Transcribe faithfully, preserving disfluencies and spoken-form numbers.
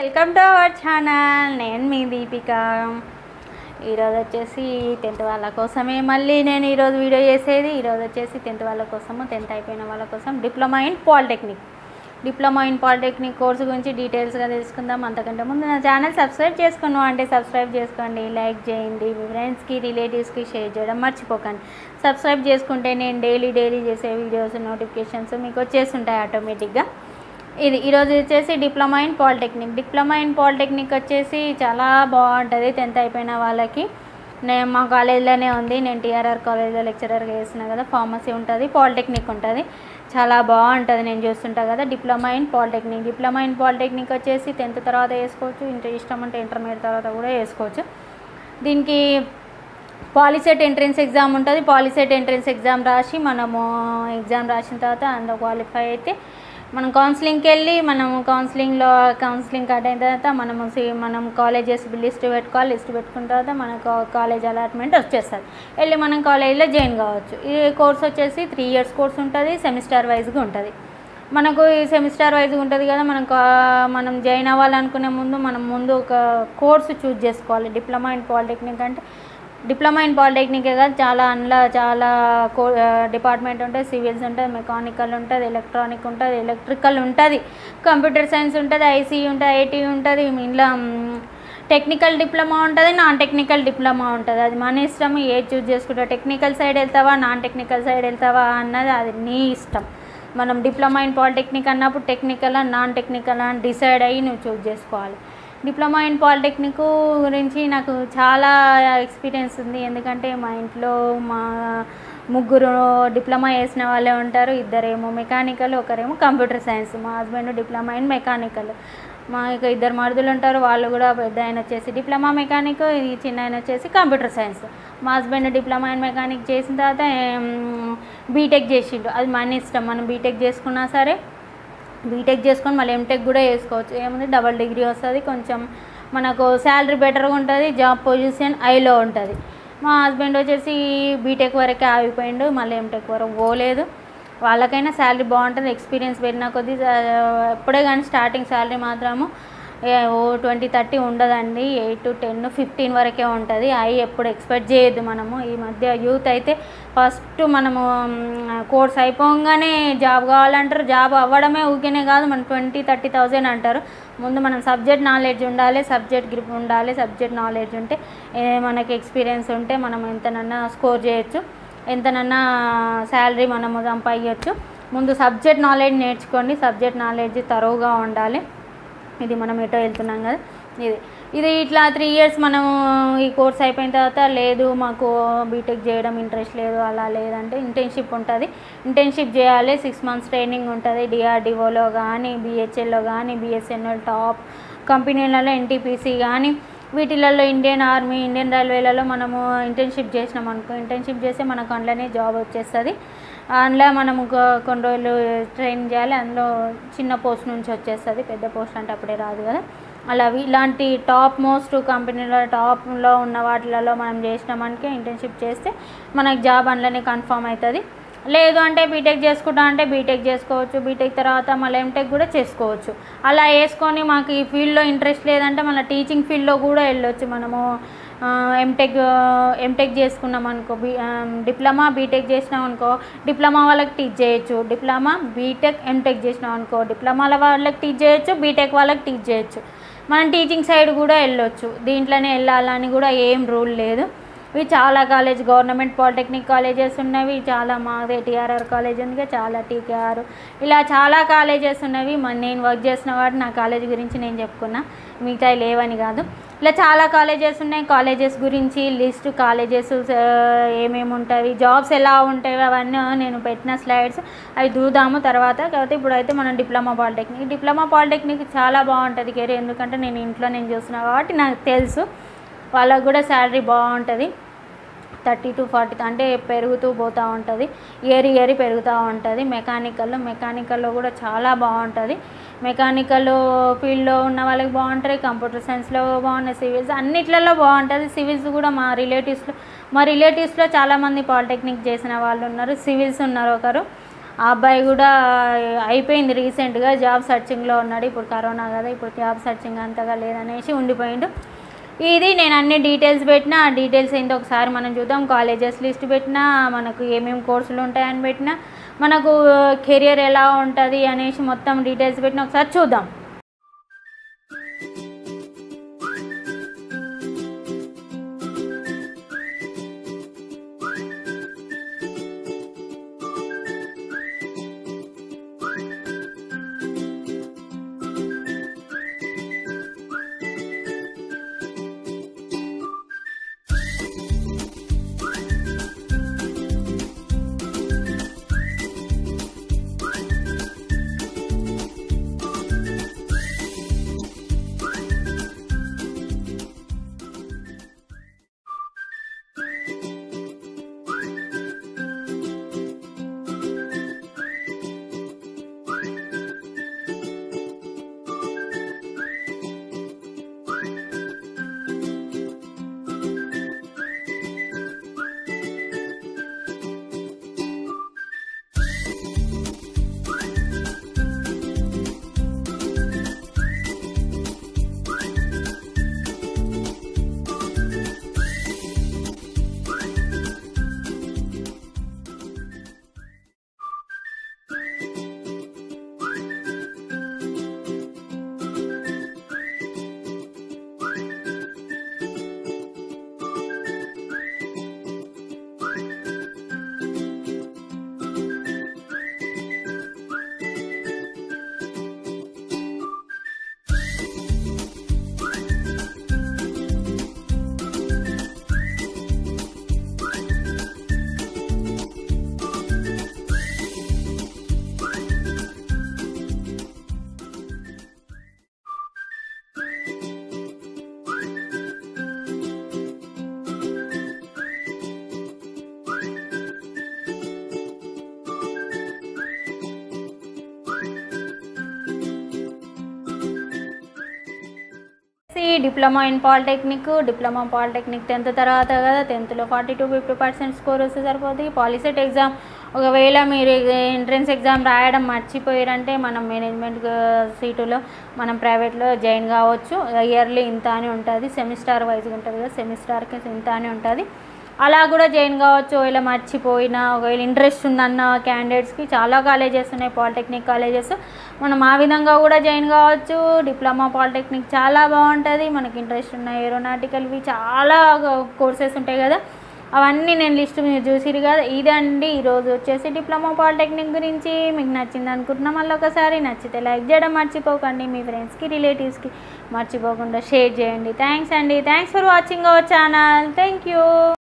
Welcome to our channel. నేను మీ దీపిక. ఈరోజు వచ్చేసి టెన్త్ వాళ్ళ కోసమే మళ్ళీ నేను ఈరోజు వీడియో చేసేది. ఈరోజు వచ్చేసి టెన్త్ వాళ్ళ కోసము, టెన్త్ అయిపోయిన వాళ్ళ కోసం diploma in polytechnic diploma in polytechnic course గురించి డీటెయిల్స్గా తెలుసుకుందాం. అంతకంటే ముందు నా ఛానల్ సబ్స్క్రైబ్ చేసుకున్నాం అంటే సబ్స్క్రైబ్ చేసుకోండి, లైక్ చేయండి, మీ ఫ్రెండ్స్కి రిలేటివ్స్కి షేర్ చేయడం మర్చిపోకండి. సబ్స్క్రైబ్ చేసుకుంటే నేను డైలీ డైలీ చేసే వీడియోస్ నోటిఫికేషన్స్ మీకు వచ్చేస్తుంటాయి ఆటోమేటిక్గా. ఇది ఈరోజు వచ్చేసి diploma in polytechnic diploma in polytechnic వచ్చేసి చాలా బాగుంటుంది టెన్త్ అయిపోయిన వాళ్ళకి. నేను మా కాలేజీలోనే ఉంది, నేను టీఆర్ఆర్ కాలేజ్లో లెక్చరర్గా చేస్తున్నా కదా. ఫార్మసీ ఉంటుంది, పాలిటెక్నిక్ ఉంటుంది, చాలా బాగుంటుంది. నేను చూస్తుంటా కదా diploma in polytechnic diploma in polytechnic వచ్చేసి టెన్త్ తర్వాత వేసుకోవచ్చు, ఇంటర్ ఇష్టం అంటే ఇంటర్మీడియట్ తర్వాత కూడా వేసుకోవచ్చు. దీనికి పాలిసెట్ ఎంట్రన్స్ ఎగ్జామ్ ఉంటుంది. పాలిసెట్ ఎంట్రన్స్ ఎగ్జామ్ రాసి మనము ఎగ్జామ్ రాసిన తర్వాత అందులో క్వాలిఫై అయితే మనం కౌన్సిలింగ్కి వెళ్ళి మనము కౌన్సిలింగ్లో కౌన్సిలింగ్ కట్ అయిన తర్వాత మనము మనం కాలేజెస్ లిస్ట్ పెట్టుకోవాలి. లిస్ట్ పెట్టుకున్న తర్వాత మనకు కాలేజ్ అలాట్మెంట్ వచ్చేస్తుంది, వెళ్ళి మనం కాలేజీలో జాయిన్ కావచ్చు. ఈ కోర్స్ వచ్చేసి త్రీ ఇయర్స్ కోర్స్ ఉంటుంది, సెమిస్టర్ వైజ్గా ఉంటుంది. మనకు ఈ సెమిస్టర్ వైజ్గా ఉంటుంది కదా. మనం మనం జాయిన్ అవ్వాలనుకునే ముందు మనం ముందు ఒక కోర్సు చూజ్ చేసుకోవాలి. డిప్లొమా ఇన్ పాలిటెక్నిక్ అంటే డిప్లొమా ఇన్ పాలిటెక్నిక్ కదా, చాలా అందులో చాలా కో డిపార్ట్మెంట్ ఉంటుంది. సివిల్స్ ఉంటుంది, మెకానికల్ ఉంటుంది, ఎలక్ట్రానిక్ ఉంటుంది, ఎలక్ట్రికల్ ఉంటుంది, కంప్యూటర్ సైన్స్ ఉంటుంది, ఐసీఈ ఉంటుంది, ఐటీ ఉంటుంది. ఇంట్లో టెక్నికల్ డిప్లొమా ఉంటుంది, నాన్ టెక్నికల్ డిప్లొమా ఉంటుంది. అది మన ఇష్టం, ఏది చూజ్ చేసుకుంటావు. టెక్నికల్ సైడ్ వెళ్తావా, నాన్ టెక్నికల్ సైడ్ వెళ్తావా అన్నది అది నీ ఇష్టం. మనం డిప్లొమా ఇన్ పాలిటెక్నిక్ అన్నప్పుడు టెక్నికల్ నాన్ టెక్నికల్ అని డిసైడ్ అయ్యి నువ్వు చూజ్ చేసుకోవాలి. డిప్లొమా ఇన్ పాలిటెక్నిక్ గురించి నాకు చాలా ఎక్స్పీరియన్స్ ఉంది. ఎందుకంటే మా ఇంట్లో మా ముగ్గురు డిప్లొమా చేసిన వాళ్ళే ఉంటారు. ఇద్దరేమో మెకానికల్, ఒకరేమో కంప్యూటర్ సైన్స్, మా హస్బెండ్ డిప్లొమా ఇన్ మెకానికల్. మా ఇక ఇద్దరు మరుదులు ఉంటారు, వాళ్ళు కూడా పెద్ద ఆయన వచ్చేసి డిప్లొమా మెకానిక్, ఈ చిన్న ఆయన వచ్చేసి కంప్యూటర్ సైన్స్. మా హస్బెండ్ డిప్లొమా ఇన్ మెకానిక్ చేసిన తర్వాత బీటెక్ చేసిండు. అది మన ఇష్టం, మనం బీటెక్ చేసుకున్నా సరే బీటెక్ చేసుకొని మళ్ళీ ఎంటెక్ కూడా చేసుకోవచ్చు. ఏముంది, డబల్ డిగ్రీ వస్తుంది, కొంచెం మనకు శాలరీ బెటర్గా ఉంటుంది, జాబ్ పొజిషన్ హైలో ఉంటుంది. మా హస్బెండ్ వచ్చేసి బీటెక్ వరకే ఆగిపోయిండు, మళ్ళీ ఎంటెక్ వరకు పోలేదు. వాళ్ళకైనా శాలరీ బాగుంటుంది, ఎక్స్పీరియన్స్ పెరిగిన కొద్దీ. ఎప్పుడే కానీ స్టార్టింగ్ శాలరీ మాత్రము ఓ ట్వంటీ థర్టీ ఉండదండి, ఎయిట్ టు టెన్ ఫిఫ్టీన్ వరకే ఉంటుంది. అవి ఎప్పుడు ఎక్స్పెక్ట్ చేయొద్దు మనము. ఈ మధ్య యూత్ అయితే ఫస్ట్ మనము కోర్స్ అయిపోగానే జాబ్ కావాలంటారు. జాబ్ అవ్వడమే ఊరికేనే కాదు, మనం ట్వంటీ థర్టీ థౌజండ్ అంటారు. ముందు మనం సబ్జెక్ట్ నాలెడ్జ్ ఉండాలి, సబ్జెక్ట్ గ్రిప్ ఉండాలి. సబ్జెక్ట్ నాలెడ్జ్ ఉంటే మనకి ఎక్స్పీరియన్స్ ఉంటే మనం ఎంతనన్నా స్కోర్ చేయొచ్చు, ఎంతనన్నా శాలరీ మనము సంపాదించవచ్చు. ముందు సబ్జెక్ట్ నాలెడ్జ్ నేర్చుకోండి, సబ్జెక్ట్ నాలెడ్జ్ తరోగా ఉండాలి. ఇది మనం ఎటో వెళ్తున్నాం కదా. ఇది ఇది ఇట్లా త్రీ ఇయర్స్ మనం ఈ కోర్స్ అయిపోయిన తర్వాత లేదు మాకు బీటెక్ చేయడం ఇంట్రెస్ట్ లేదు అలా లేదంటే ఇంటర్న్షిప్ ఉంటుంది. ఇంటర్న్షిప్ చేయాలి, సిక్స్ మంత్స్ ట్రైనింగ్ ఉంటుంది. డిఆర్డిఓలో కానీ, బిహెచ్ఎల్లో కానీ, బిఎస్ఎన్ఎల్ టాప్ కంపెనీలలో, ఎన్టీపీసీ కానీ, వీటిలలో ఇండియన్ ఆర్మీ, ఇండియన్ రైల్వేలలో మనము ఇంటర్న్షిప్ చేసినాం అనుకో. ఇంటర్న్షిప్ చేస్తే మనకు అందులోనే జాబ్ వచ్చేస్తుంది. అందులో మనం కొన్ని రోజులు ట్రైన్ చేయాలి, అందులో చిన్న పోస్ట్ నుంచి వచ్చేస్తుంది, పెద్ద పోస్ట్ అంటే అప్పుడే రాదు కదా. అలా ఇలాంటి టాప్ మోస్ట్ కంపెనీలో టాప్లో ఉన్న వాటిలలో మనం చేసినామనికే ఇంటర్న్షిప్ చేస్తే మనకు జాబ్ అందులోనే కన్ఫర్మ్ అవుతుంది. లేదు అంటే బీటెక్ చేసుకుంటా అంటే బీటెక్ చేసుకోవచ్చు. బీటెక్ తర్వాత మళ్ళీ ఎంటెక్ కూడా చేసుకోవచ్చు. అలా వేసుకొని మాకు ఈ ఫీల్డ్లో ఇంట్రెస్ట్ లేదంటే మన టీచింగ్ ఫీల్డ్లో కూడా వెళ్ళొచ్చు. మనము ఎంటెక్ ఎంటెక్ చేసుకున్నాం అనుకో, బీ డిప్లొమా బీటెక్ చేసినాం అనుకో, డిప్లొమా వాళ్ళకి టీచ్ చేయొచ్చు. డిప్లొమా బీటెక్ ఎంటెక్ చేసినాం అనుకో, డిప్లొమాల వాళ్ళకి టీచ్ చేయొచ్చు, బీటెక్ వాళ్ళకి టీచ్ చేయొచ్చు. మనం టీచింగ్ సైడ్ కూడా వెళ్ళొచ్చు. దీంట్లోనే వెళ్ళాలని కూడా ఏం రూల్ లేదు. ఇవి చాలా కాలేజ్ గవర్నమెంట్ పాలిటెక్నిక్ కాలేజెస్ ఉన్నవి, చాలా మాదే టీఆర్ఆర్ కాలేజ్ ఉంది, చాలా టీకేఆర్, ఇలా చాలా కాలేజెస్ ఉన్నవి. మన నేను వర్క్ చేసిన వాటి నా కాలేజ్ గురించి నేను చెప్పుకున్నా, మిగతా లేవని కాదు. ఇలా చాలా కాలేజెస్ ఉన్నాయి. కాలేజెస్ గురించి లిస్ట్, కాలేజెస్ ఏమేమి ఉంటాయి, జాబ్స్ ఎలా ఉంటాయి అవన్నీ నేను పెట్టిన స్లైడ్స్ అవి చూద్దాము తర్వాత. కాకపోతే ఇప్పుడైతే మనం డిప్లొమా పాలిటెక్నిక్ డిప్లొమా పాలిటెక్నిక్ చాలా బాగుంటుంది కెరీర్. ఎందుకంటే నేను ఇంట్లో నేను చూస్తున్నా కాబట్టి నాకు తెలుసు. వాళ్ళకు కూడా శాలరీ బాగుంటుంది, థర్టీ టు ఫార్టీ అంటే పెరుగుతూ పోతూ ఉంటుంది, ఇయర్ ఇయర్ పెరుగుతూ ఉంటుంది. మెకానికల్లో మెకానికల్లో కూడా చాలా బాగుంటుంది. మెకానికల్ ఫీల్డ్లో ఉన్న వాళ్ళకి బాగుంటుంది, కంప్యూటర్ సైన్స్లో బాగున్నాయి, సివిల్స్ అన్నిట్లలో బాగుంటుంది. సివిల్స్ కూడా మా రిలేటివ్స్లో మా రిలేటివ్స్లో చాలామంది పాలిటెక్నిక్ చేసిన వాళ్ళు ఉన్నారు. సివిల్స్ ఉన్నారు ఒకరు, ఆ అబ్బాయి కూడా అయిపోయింది రీసెంట్గా జాబ్ సర్చింగ్లో ఉన్నాడు. ఇప్పుడు కరోనా కదా, ఇప్పుడు జాబ్ సర్చింగ్ అంతగా లేదనేసి ఉండిపోయిండు. ఇది నేను అన్ని డీటెయిల్స్ పెట్టినా, ఆ డీటెయిల్స్ ఏంటో ఒకసారి మనం చూద్దాం. కాలేజెస్ లిస్ట్ పెట్టినా, మనకు ఏమేమి కోర్సులు ఉంటాయని పెట్టినా, మనకు కెరియర్ ఎలా ఉంటుంది అనేసి మొత్తం డీటెయిల్స్ పెట్టినా ఒకసారి చూద్దాం. Diploma in polytechnic, diploma polytechnic tenth తర్వాత కదా, టెన్త్లో forty to fifty percent score వస్తే సరిపోతుంది. పాలిసెట్ ఎగ్జామ్ ఒకవేళ మీరు ఎంట్రన్స్ ఎగ్జామ్ రాయడం మర్చిపోయారంటే మనం మేనేజ్మెంట్ సీటులో మనం ప్రైవేట్లో జాయిన్ కావచ్చు. ఇయర్లీ ఇంత అని ఉంటుంది, సెమిస్టార్ వైజ్గా ఉంటుంది కదా, సెమిస్టార్కి ఇంత అని ఉంటుంది, అలా కూడా జాయిన్ కావచ్చు. ఒకవేళ మర్చిపోయినా, ఒకవేళ ఇంట్రెస్ట్ ఉందన్న క్యాండిడేట్స్కి చాలా కాలేజెస్ ఉన్నాయి పాలిటెక్నిక్ కాలేజెస్, మనం ఆ విధంగా కూడా జాయిన్ కావచ్చు. డిప్లొమా పాలిటెక్నిక్ చాలా బాగుంటుంది, మనకి ఇంట్రెస్ట్ ఉన్న ఏరోనాటికల్వి చాలా కోర్సెస్ ఉంటాయి కదా, అవన్నీ నేను లిస్ట్ మీరు చూసిరు కదా. ఇదండి ఈరోజు వచ్చేసి డిప్లొమా పాలిటెక్నిక్ గురించి. మీకు నచ్చింది అనుకుంటున్నా, మళ్ళీ ఒకసారి నచ్చితే లైక్ చేయడం మర్చిపోకండి, మీ ఫ్రెండ్స్కి రిలేటివ్స్కి మర్చిపోకుండా షేర్ చేయండి. థ్యాంక్స్ అండి, thanks for watching our channel, thank you.